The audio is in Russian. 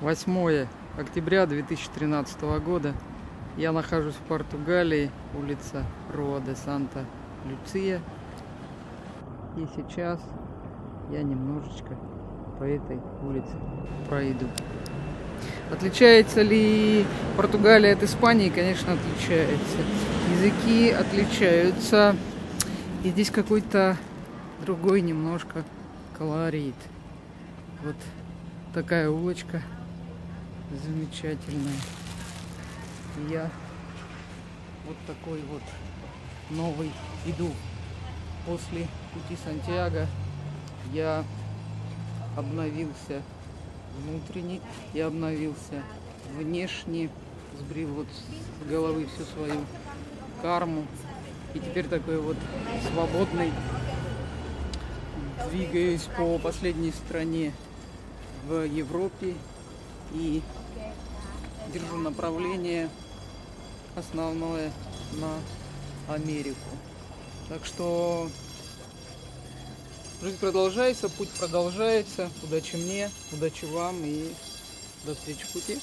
8 октября 2013 года. Я нахожусь в Португалии, улица Роа-де-Санта-Люция. И сейчас я немножечко по этой улице пройду. Отличается ли Португалия от Испании? Конечно, отличается. Языки отличаются. И здесь какой-то другой немножко колорит. Вот такая улочка замечательная. Я вот такой вот новый иду. После пути Сантьяго я обновился внутренне и обновился внешне, сбрил вот с головы всю свою карму. И теперь такой вот свободный. Двигаюсь по последней стране в Европе и держу направление основное на Америку. Так что жизнь продолжается, путь продолжается. Удачи мне, удачи вам и до встречи в пути.